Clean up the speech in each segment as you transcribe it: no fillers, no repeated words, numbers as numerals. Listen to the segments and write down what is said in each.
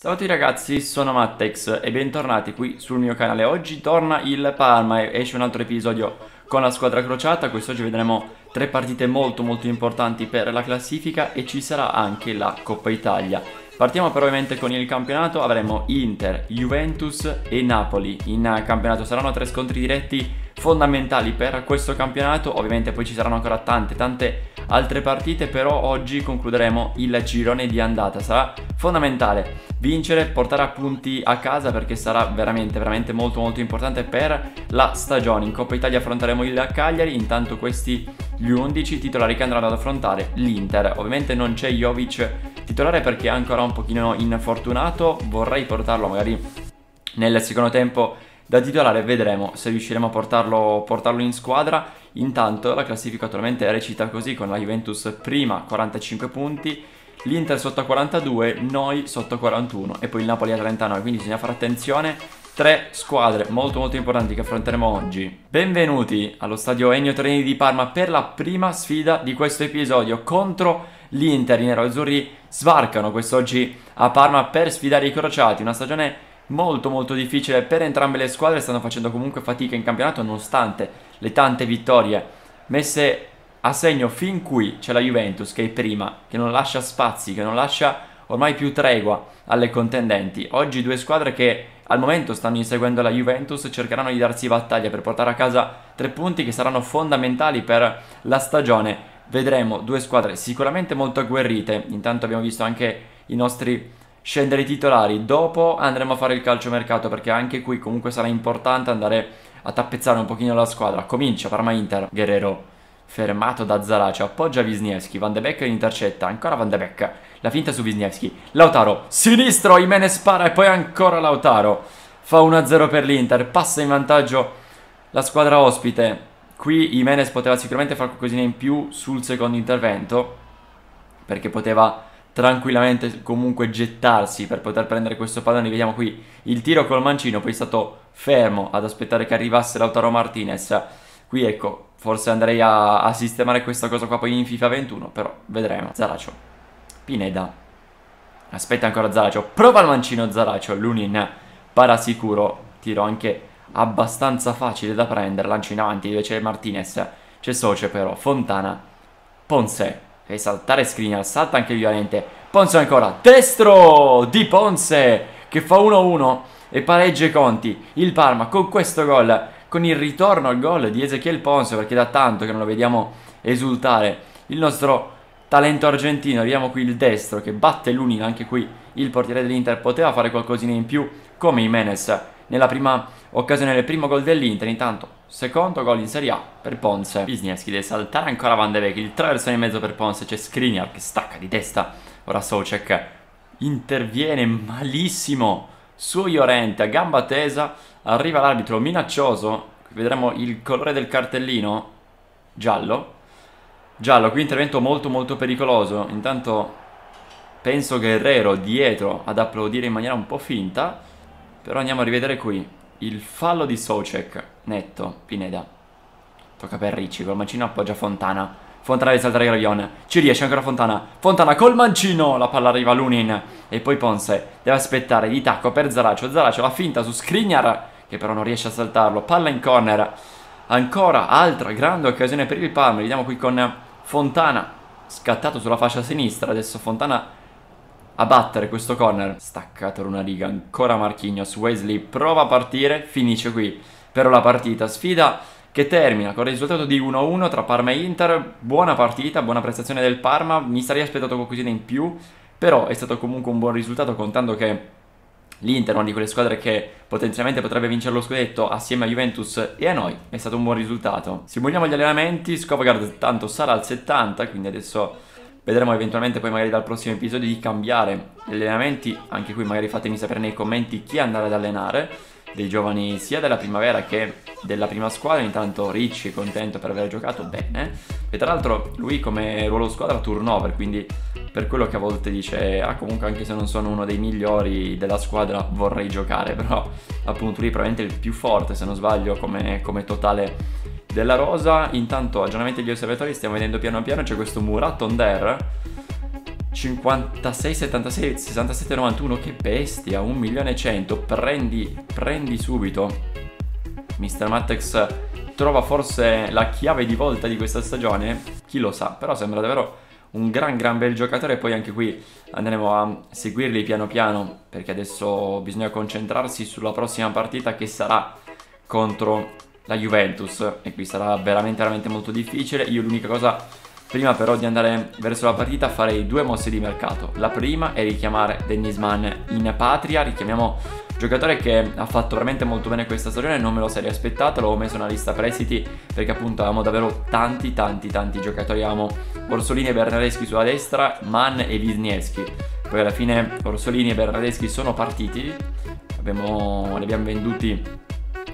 Salve a tutti ragazzi, sono Mattex e bentornati qui sul mio canale. Oggi torna il Parma e esce un altro episodio con la squadra crociata. Quest'oggi vedremo tre partite molto importanti per la classifica e ci sarà anche la Coppa Italia. Partiamo però ovviamente con il campionato, avremo Inter, Juventus e Napoli in campionato. Saranno tre scontri diretti fondamentali per questo campionato, ovviamente poi ci saranno ancora tante altre partite, però oggi concluderemo il girone di andata. Sarà fondamentale vincere, portare a punti a casa perché sarà veramente molto importante per la stagione. In Coppa Italia affronteremo il Cagliari, intanto questi gli 11 titolari che andranno ad affrontare l'Inter. Ovviamente non c'è Jovic titolare perché è ancora un pochino infortunato, vorrei portarlo magari nel secondo tempo da titolare, vedremo se riusciremo a portarlo in squadra. Intanto la classifica attualmente recita così, con la Juventus prima 45 punti, l'Inter sotto a 42, noi sotto a 41 e poi il Napoli a 39, quindi bisogna fare attenzione. Tre squadre molto importanti che affronteremo oggi. Benvenuti allo stadio Ennio Torrini di Parma per la prima sfida di questo episodio contro l'Inter. I neroazzurri sbarcano quest'oggi a Parma per sfidare i crociati. Una stagione molto difficile per entrambe le squadre, stanno facendo comunque fatica in campionato nonostante le tante vittorie messe a segno fin qui. C'è la Juventus che è prima, che non lascia spazi, che non lascia ormai più tregua alle contendenti. Oggi due squadre che al momento stanno inseguendo la Juventus cercheranno di darsi battaglia per portare a casa tre punti che saranno fondamentali per la stagione. Vedremo due squadre sicuramente molto agguerrite. Intanto abbiamo visto anche i nostri scendere i titolari. Dopo andremo a fare il calciomercato perché anche qui comunque sarà importante andare a tappezzare un pochino la squadra. Comincia Parma-Inter. Guerrero fermato da Zaracho, appoggia Wisniewski, Vandevecchi intercetta, ancora Vandevecchi, la finta su Wisniewski, Lautaro, sinistro, Jimenez spara e poi ancora Lautaro. Fa 1-0 per l'Inter, passa in vantaggio la squadra ospite. Qui Jimenez poteva sicuramente fare qualcosina in più sul secondo intervento, perché poteva tranquillamente comunque gettarsi per poter prendere questo pallone. Vediamo qui il tiro col mancino, poi è stato fermo ad aspettare che arrivasse Lautaro Martinez. Qui ecco, forse andrei a sistemare questa cosa qua poi in FIFA 21, però vedremo. Zaracho, Pineda, aspetta ancora Zaracho, prova il mancino Zaracho, Lunin parasicuro, tiro anche abbastanza facile da prendere, lancio in avanti, dove c'è Martinez, c'è Socek però, Fontana, Ponce, e saltare Škriniar, salta anche Violente, Ponce ancora, destro di Ponce che fa 1-1 e pareggia i conti. Il Parma con questo gol, con il ritorno al gol di Ezequiel Ponce, perché da tanto che non lo vediamo esultare, il nostro talento argentino. Vediamo qui il destro che batte Lunin, anche qui il portiere dell'Inter poteva fare qualcosina in più come Jimenez nella prima occasione del primo gol dell'Inter. Intanto secondo gol in Serie A per Ponce. Wisniewski deve saltare ancora Vandevecchi, il traversone in mezzo per Ponce, c'è Škriniar che stacca di testa, ora Socek interviene malissimo su Llorente a gamba tesa, arriva l'arbitro minaccioso. Vedremo il colore del cartellino, giallo, qui intervento molto pericoloso. Intanto penso che Guerrero dietro ad applaudire in maniera un po' finta, però andiamo a rivedere qui il fallo di Socek, netto. Pineda tocca per Ricci, col mancino appoggia Fontana, Fontana deve saltare Gravion, ci riesce ancora Fontana, Fontana col mancino, la palla arriva a Lunin e poi Ponce deve aspettare di tacco per Zaracho, Zaracho la finta su Škriniar che però non riesce a saltarlo, palla in corner, ancora altra grande occasione per il Parma. Vediamo qui con Fontana scattato sulla fascia sinistra, adesso Fontana a battere questo corner, staccato una riga, ancora Marquinhos, Wesley prova a partire, finisce qui però la partita, sfida che termina con il risultato di 1-1 tra Parma e Inter. Buona partita, buona prestazione del Parma, mi sarei aspettato qualcosina in più, però è stato comunque un buon risultato, contando che l'Inter è una di quelle squadre che potenzialmente potrebbe vincere lo scudetto assieme a Juventus e a noi. È stato un buon risultato. Simuliamo gli allenamenti, Skovgaard tanto sarà al 70, quindi adesso vedremo eventualmente poi magari dal prossimo episodio di cambiare gli allenamenti. Anche qui magari fatemi sapere nei commenti chi andare ad allenare dei giovani sia della primavera che della prima squadra. Intanto Ricci è contento per aver giocato bene e tra l'altro lui come ruolo squadra turnover, quindi per quello che a volte dice comunque anche se non sono uno dei migliori della squadra vorrei giocare, però appunto lui è probabilmente il più forte se non sbaglio come totale della rosa. Intanto aggiornamenti degli osservatori, stiamo vedendo piano piano, c'è questo Murat Onder 56, 76, 67, 91. Che bestia, 1.100.000. Prendi subito. Mister Mattex trova forse la chiave di volta di questa stagione, chi lo sa, però sembra davvero un gran bel giocatore. E poi anche qui andremo a seguirli piano piano, perché adesso bisogna concentrarsi sulla prossima partita, che sarà contro la Juventus, e qui sarà veramente molto difficile. Io l'unica cosa, prima però di andare verso la partita, farei due mosse di mercato. La prima è richiamare Dennis Man in patria. Richiamiamo giocatore che ha fatto veramente molto bene questa stagione, non me lo sarei aspettato, l'avevo messo nella lista prestiti perché appunto avevamo davvero tanti giocatori. Avevamo Orsolini e Bernardeschi sulla destra, Mann e Wisniewski. Poi alla fine Orsolini e Bernardeschi sono partiti, li abbiamo venduti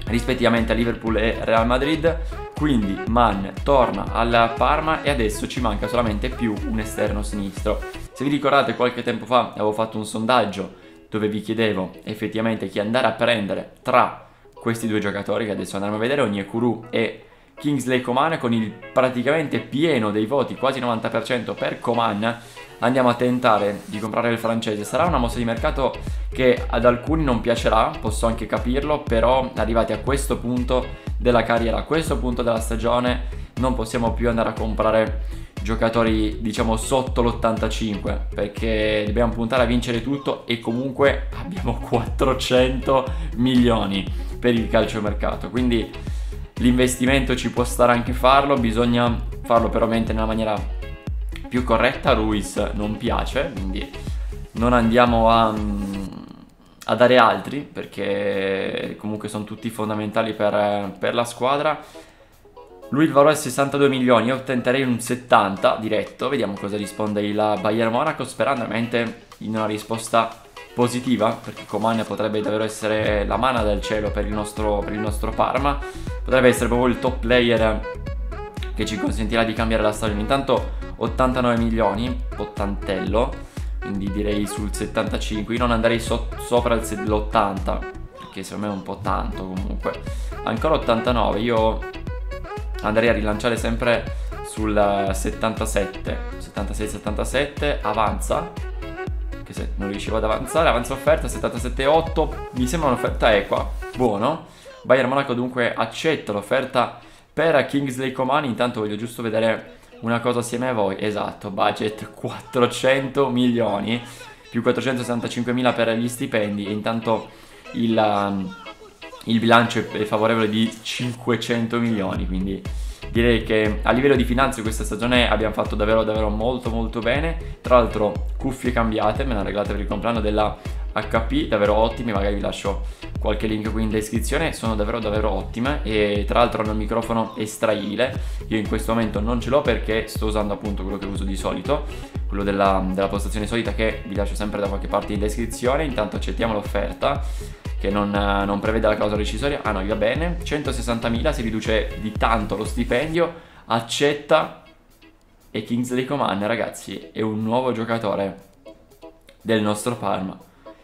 rispettivamente a Liverpool e Real Madrid, quindi Mann torna alla Parma e adesso ci manca solamente più un esterno sinistro. Se vi ricordate, qualche tempo fa avevo fatto un sondaggio dove vi chiedevo effettivamente chi andare a prendere tra questi due giocatori che adesso andremo a vedere, Onyekuru e Kingsley Coman. Con il praticamente pieno dei voti, quasi 90% per Coman, andiamo a tentare di comprare il francese. Sarà una mossa di mercato che ad alcuni non piacerà, posso anche capirlo, però arrivati a questo punto della carriera, a questo punto della stagione, non possiamo più andare a comprare giocatori diciamo sotto l'85, perché dobbiamo puntare a vincere tutto e comunque abbiamo 400 milioni per il calciomercato, quindi l'investimento ci può stare anche farlo, bisogna farlo però ovviamente nella maniera più corretta. Ruiz non piace, quindi non andiamo a dare altri, perché comunque sono tutti fondamentali per la squadra. Lui il valore è 62 milioni, io tenterei un 70 diretto, vediamo cosa risponde la Bayern Monaco, sperando ovviamente in una risposta positiva, perché Coman potrebbe davvero essere la manna dal cielo per il nostro Parma, potrebbe essere proprio il top player che ci consentirà di cambiare la stagione. Intanto 89 milioni, ottantello, quindi direi sul 75, io non andrei sopra l'80, perché secondo me è un po' tanto comunque. Ancora 89, io andrei a rilanciare sempre sul 77 avanza, che se non riuscivo ad avanzare, avanza offerta 77,8, mi sembra un'offerta equa, buono. Bayern Monaco dunque accetta l'offerta per Kingsley Coman. Intanto voglio giusto vedere una cosa assieme a voi, esatto, budget 400 milioni più 465 mila per gli stipendi, e intanto il bilancio è favorevole di 500 milioni, quindi direi che a livello di finanze questa stagione abbiamo fatto davvero molto bene. Tra l'altro cuffie cambiate, me le hanno regalate per il compleanno della HP, davvero ottime, magari vi lascio qualche link qui in descrizione, sono davvero ottime. E tra l'altro hanno un microfono estraile, io in questo momento non ce l'ho perché sto usando appunto quello che uso di solito, quello della postazione solita, che vi lascio sempre da qualche parte in descrizione. Intanto accettiamo l'offerta che non prevede la causa rescisoria, ah no, va bene, 160.000, si riduce di tanto lo stipendio, accetta. E Kingsley Coman, ragazzi, è un nuovo giocatore del nostro Parma,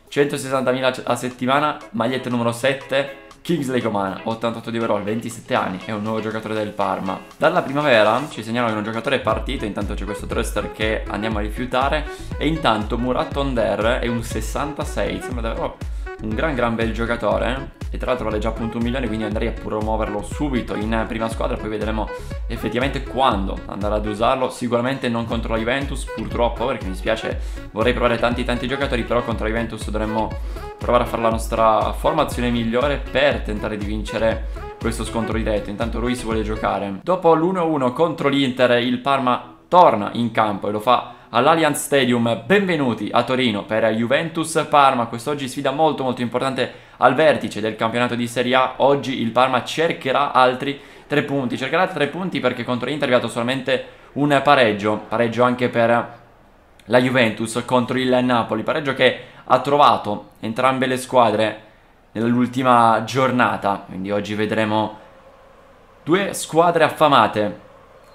160.000 a settimana, maglietta numero 7, Kingsley Coman, 88 di overall, 27 anni, è un nuovo giocatore del Parma. Dalla primavera ci segnalano che un giocatore è partito, intanto c'è questo thruster che andiamo a rifiutare, e intanto Murat Onder è un 66, sembra davvero un gran bel giocatore, e tra l'altro vale già appunto 1 milione, quindi andrei a promuoverlo subito in prima squadra. Poi vedremo effettivamente quando andare ad usarlo, sicuramente non contro la Juventus purtroppo, perché mi spiace, vorrei provare tanti giocatori, però contro la Juventus dovremmo provare a fare la nostra formazione migliore per tentare di vincere questo scontro diretto. Intanto Ruiz vuole giocare. Dopo l'1-1 contro l'Inter, il Parma torna in campo e lo fa all'Allianz Stadium. Benvenuti a Torino per Juventus Parma. Quest'oggi sfida molto importante al vertice del campionato di Serie A. Oggi il Parma cercherà altri 3 punti. Cercherà 3 punti perché contro l'Inter è arrivato solamente un pareggio. Pareggio anche per la Juventus contro il Napoli. Pareggio che ha trovato entrambe le squadre nell'ultima giornata. Quindi oggi vedremo due squadre affamate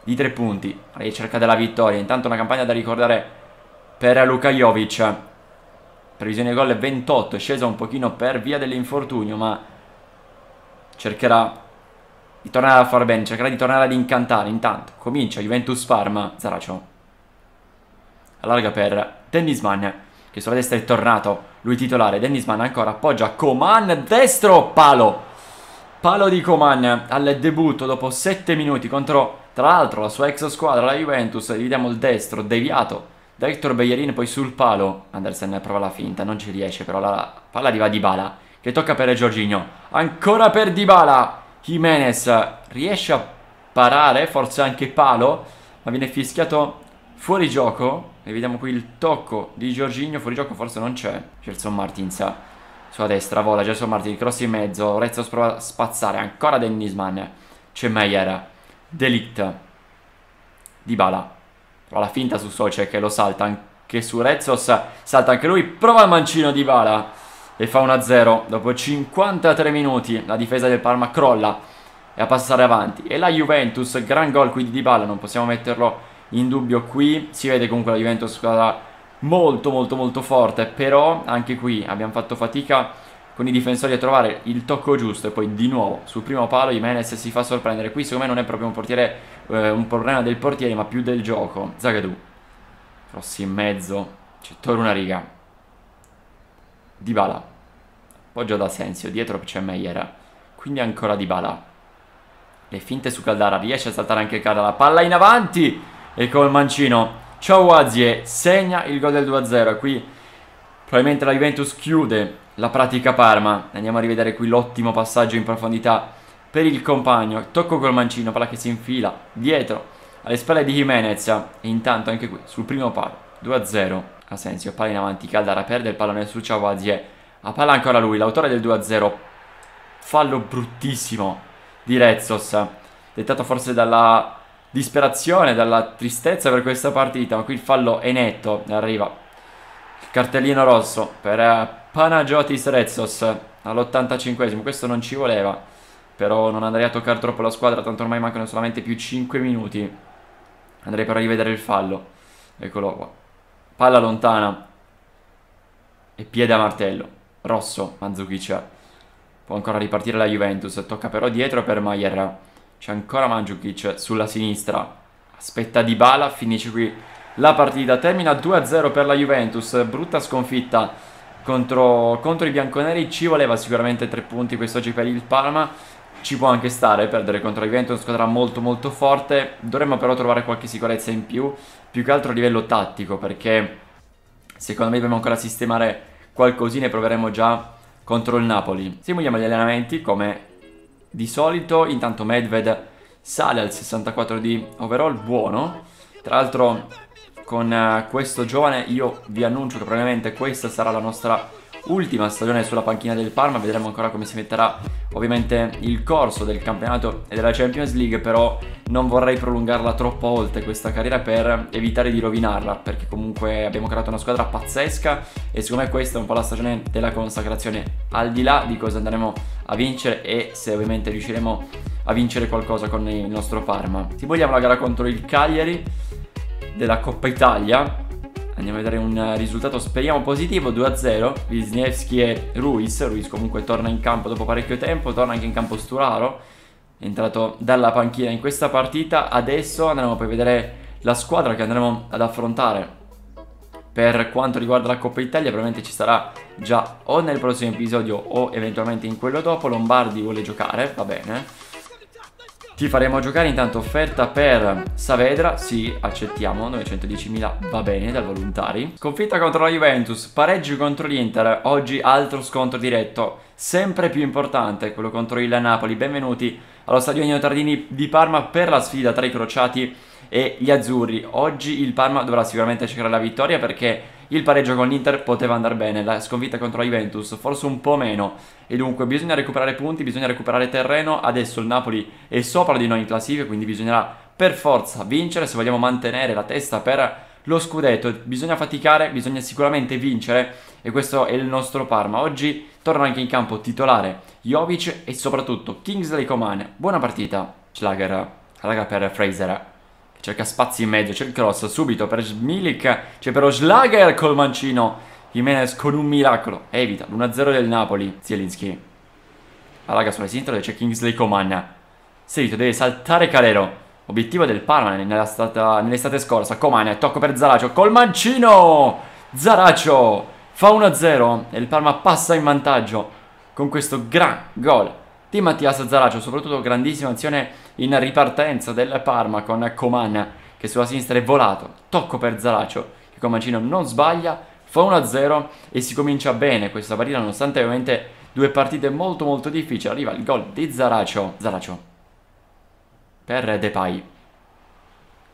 di 3 punti, alla ricerca della vittoria. Intanto una campagna da ricordare per Luka Jovic, previsione gol 28, è scesa un pochino per via dell'infortunio, ma cercherà di tornare a far bene, cercherà di tornare ad incantare. Intanto comincia Juventus Parma. Zaracho allarga per Dennis Man, che sulla destra è tornato lui titolare. Dennis Man ancora appoggia Coman, destro, palo. Palo di Coman al debutto dopo 7 minuti contro, tra l'altro, la sua ex squadra, la Juventus. Vediamo il destro deviato da Hector Bellerin, poi sul palo Andersen prova la finta, non ci riesce, però la palla arriva a Dybala, che tocca per Giorginho, ancora per Dybala. Jimenez riesce a parare, forse anche palo, ma viene fischiato fuori gioco. E vediamo qui il tocco di Giorginho, fuori gioco forse non c'è. Gelson Martins sulla destra, vola Gelson Martins, cross in mezzo, Rezzo prova a spazzare, ancora Dennis Man, c'è Meyer, Delict, Dybala, prova la finta su Socek, che lo salta anche su Rezzo, salta anche lui, prova il mancino Dybala e fa 1-0 dopo 53 minuti. La difesa del Parma crolla e a passare avanti e la Juventus, gran gol qui di Dybala, non possiamo metterlo in dubbio qui. Si vede comunque la Juventus squadra molto forte, però anche qui abbiamo fatto fatica con i difensori a trovare il tocco giusto. E poi di nuovo sul primo palo Jimenez si fa sorprendere. Qui secondo me non è proprio un portiere, un problema del portiere, ma più del gioco. Zagadou, crossi in mezzo, c'è torna una riga, Dybala, appoggio da Sensio, dietro c'è Meyer, quindi ancora Dybala, le finte su Caldara, riesce a saltare anche Caldara, palla in avanti e col mancino Azie segna il gol del 2-0. Qui probabilmente la Juventus chiude la pratica Parma. Andiamo a rivedere qui l'ottimo passaggio in profondità per il compagno, tocco col mancino, palla che si infila dietro alle spalle di Jimenez e intanto anche qui sul primo palo 2-0 Asensio, palla in avanti, Caldara perde il pallone su Azie, a palla ancora lui, l'autore del 2-0. Fallo bruttissimo di Rezzos, dettato forse dalla disperazione, dalla tristezza per questa partita, ma qui il fallo è netto. Arriva il cartellino rosso per Panagiotis Rezzos all'85esimo, questo non ci voleva, però non andrei a toccare troppo la squadra, tanto ormai mancano solamente più 5 minuti. Andrei però a rivedere il fallo, eccolo qua, palla lontana e piede a martello, rosso Mandzukic. Può ancora ripartire la Juventus, tocca però dietro per Mayer, c'è ancora Mandzukic sulla sinistra, aspetta Dybala, finisce qui la partita, termina 2-0 per la Juventus. Brutta sconfitta contro i bianconeri, ci voleva sicuramente 3 punti quest'oggi per il Parma, ci può anche stare perdere contro la Juventus, squadra molto forte. Dovremmo però trovare qualche sicurezza in più, più che altro a livello tattico, perché secondo me dobbiamo ancora sistemare qualcosina e proveremo già contro il Napoli. Simuliamo gli allenamenti come di solito. Intanto Medved sale al 64 di overall, buono. Tra l'altro con questo giovane io vi annuncio che probabilmente questa sarà la nostra ultima stagione sulla panchina del Parma. Vedremo ancora come si metterà ovviamente il corso del campionato e della Champions League, però non vorrei prolungarla troppo oltre questa carriera per evitare di rovinarla, perché comunque abbiamo creato una squadra pazzesca e secondo me questa è un po' la stagione della consacrazione, al di là di cosa andremo a vincere e se ovviamente riusciremo a vincere qualcosa con il nostro Parma. Se vogliamo la gara contro il Cagliari della Coppa Italia, andiamo a vedere un risultato, speriamo positivo, 2-0, Wisniewski e Ruiz comunque torna in campo dopo parecchio tempo, torna anche in campo Sturaro, è entrato dalla panchina in questa partita. Adesso andremo poi a vedere la squadra che andremo ad affrontare per quanto riguarda la Coppa Italia, probabilmente ci sarà già o nel prossimo episodio o eventualmente in quello dopo. Lombardi vuole giocare, va bene, ti faremo giocare. Intanto offerta per Saavedra, sì, accettiamo, 910.000, va bene, dal volontari. Sconfitta contro la Juventus, pareggio contro l'Inter, oggi altro scontro diretto, sempre più importante, quello contro il Napoli. Benvenuti allo stadio Nino Tardini di Parma per la sfida tra i crociati e gli azzurri. Oggi il Parma dovrà sicuramente cercare la vittoria, perché il pareggio con l'Inter poteva andare bene, la sconfitta contro la Juventus forse un po' meno, e dunque bisogna recuperare punti, bisogna recuperare terreno. Adesso il Napoli è sopra di noi in classifica, quindi bisognerà per forza vincere se vogliamo mantenere la testa per lo scudetto. Bisogna faticare, bisogna sicuramente vincere, e questo è il nostro Parma. Oggi torna anche in campo titolare Jovic e soprattutto Kingsley Coman. Buona partita, Schlager, raga, per Fraser, cerca spazi in mezzo, c'è il cross subito per Milik, c'è però Schlager col mancino, Jimenez con un miracolo evita l'1-0 del Napoli. Zielinski, la raga sulla sinistra dove c'è Kingsley Coman, seguito deve saltare Guerrero, Obiettivo del Parma nell'estate scorsa. Coman è tocco per Zaracho col mancino. Zaracho fa 1-0 e il Parma passa in vantaggio con questo gran gol di Mattias Zaracho. Soprattutto grandissima azione in ripartenza del Parma con Coman che sulla sinistra è volato. Tocco per Zaracho che con mancino non sbaglia. Fa 1-0 e si comincia bene questa partita, nonostante ovviamente due partite molto molto difficili. Arriva il gol di Zaracho. Zaracho per Depay,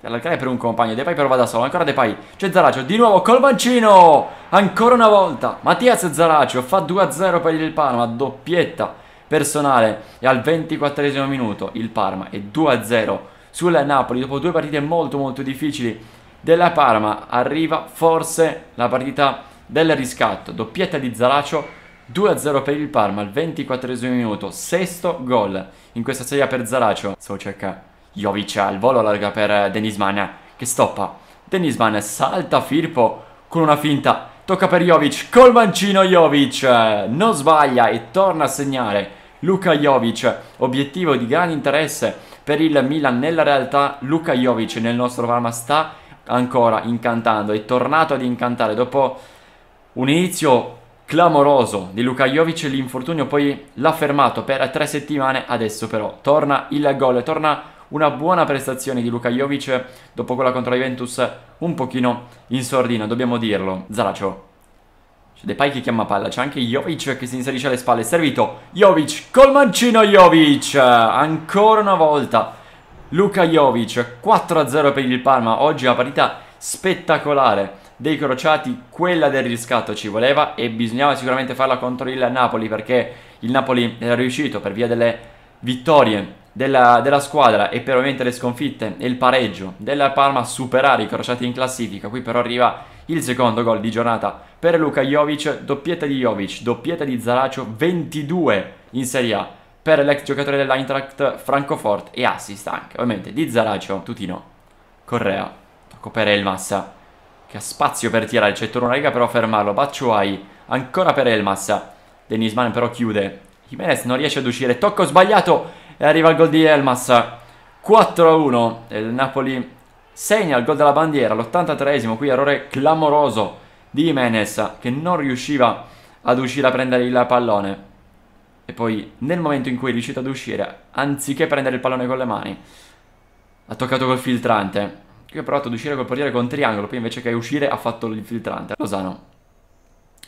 allargare per un compagno. Depay però va da solo, ancora Depay, c'è Zaracho di nuovo col mancino, ancora una volta Mattias Zaracho fa 2-0 per il Parma, doppietta personale, e al 24esimo minuto il Parma è 2-0 sul Napoli. Dopo due partite molto molto difficili della Parma arriva forse la partita del riscatto, doppietta di Zaracho, 2-0 per il Parma al 24esimo minuto, sesto gol in questa serie per Zaracho. Socek, Jovic al volo, larga per Dennis Man che stoppa. Dennis Man salta Firpo con una finta, tocca per Jovic, col mancino Jovic non sbaglia e torna a segnare Luka Jovic, obiettivo di grande interesse per il Milan. Nella realtà Luka Jovic nel nostro Parma sta ancora incantando, è tornato ad incantare dopo un inizio clamoroso di Luka Jovic, l'infortunio poi l'ha fermato per 3 settimane, adesso però torna il gol, torna una buona prestazione di Luka Jovic dopo quella contro la Juventus un pochino in sordina, dobbiamo dirlo. Zaracho, c'è Depay che chiama palla, c'è anche Jovic che si inserisce alle spalle, servito Jovic col mancino Jovic, ancora una volta Luka Jovic, 4-0 per il Parma. Oggi la partita spettacolare dei crociati, quella del riscatto ci voleva e bisognava sicuramente farla contro il Napoli, perché il Napoli era riuscito per via delle vittorie della squadra e per ovviamente le sconfitte e il pareggio della Parma a superare i crociati in classifica. Qui però arriva il secondo gol di giornata per Luka Jovic, doppietta di Jovic, doppietta di Zaracho, 22 in Serie A per l'ex giocatore dell'Eintracht Francoforte e assist anche ovviamente di Zaracho. Tutino, Correa, tocco per Elmas che ha spazio per tirare, c'è Torunariga però a fermarlo, Batshuayi, ancora per Elmas, Dennis Man però chiude, Jimenez non riesce ad uscire, tocco sbagliato e arriva il gol di Elmas, 4-1, il Napoli segna il gol della bandiera, l'83esimo, qui errore clamoroso di Jimenez che non riusciva ad uscire a prendere il pallone e poi nel momento in cui è riuscito ad uscire, anziché prendere il pallone con le mani, ha toccato col filtrante. Che ha provato ad uscire col portiere con triangolo, poi invece che uscire ha fatto l'infiltrante. Lozano,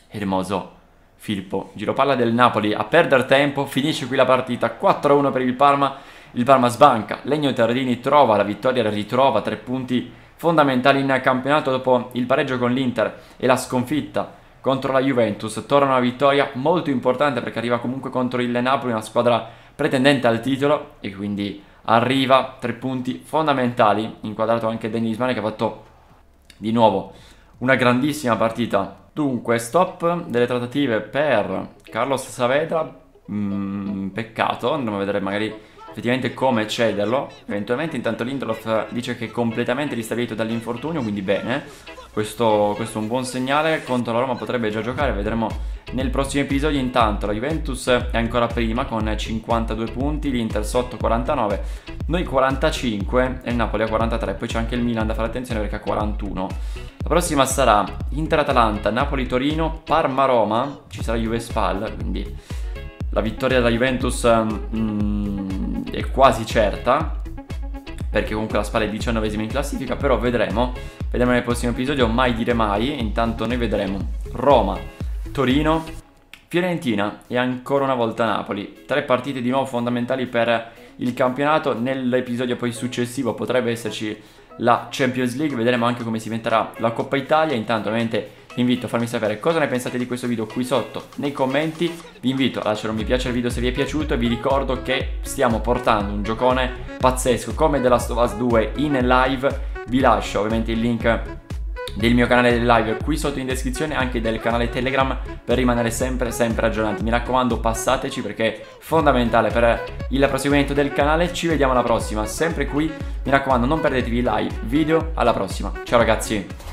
Hermoso, Firpo, giropalla del Napoli a perdere tempo, finisce qui la partita, 4-1 per il Parma. Il Parma sbanca, Legno Tardini trova la vittoria, ritrova 3 punti fondamentali in campionato dopo il pareggio con l'Inter e la sconfitta contro la Juventus. Torna una vittoria molto importante perché arriva comunque contro il Napoli, una squadra pretendente al titolo, e quindi arriva 3 punti fondamentali, inquadrato anche Dennis Man che ha fatto di nuovo una grandissima partita. Dunque stop delle trattative per Carlos Saavedra, peccato, andremo a vedere magari effettivamente come cederlo eventualmente. Intanto Lindelof dice che è completamente ristabilito dall'infortunio, quindi bene, questo è un buon segnale, contro la Roma potrebbe già giocare, vedremo nel prossimo episodio. Intanto la Juventus è ancora prima con 52 punti, l'Inter sotto 49, noi 45 e il Napoli a 43, poi c'è anche il Milan da fare attenzione perché ha 41. La prossima sarà Inter-Atalanta, Napoli-Torino, Parma-Roma, ci sarà Juve-Spal, quindi la vittoria della Juventus è quasi certa, perché comunque la Spal è 19esima in classifica, però vedremo nel prossimo episodio, mai dire mai. Intanto noi vedremo Roma, Torino, Fiorentina e ancora una volta Napoli, 3 partite di nuovo fondamentali per il campionato. Nell'episodio poi successivo potrebbe esserci la Champions League, vedremo anche come si inventerà la Coppa Italia. Intanto ovviamente vi invito a farmi sapere cosa ne pensate di questo video qui sotto nei commenti, vi invito a lasciare un mi piace al video se vi è piaciuto e vi ricordo che stiamo portando un giocone pazzesco come The Last of Us 2 in live. Vi lascio ovviamente il link del mio canale del live qui sotto in descrizione, anche del canale Telegram per rimanere sempre aggiornati. Mi raccomando, passateci perché è fondamentale per il proseguimento del canale. Ci vediamo alla prossima, sempre qui, mi raccomando non perdetevi i live, video, alla prossima, ciao ragazzi.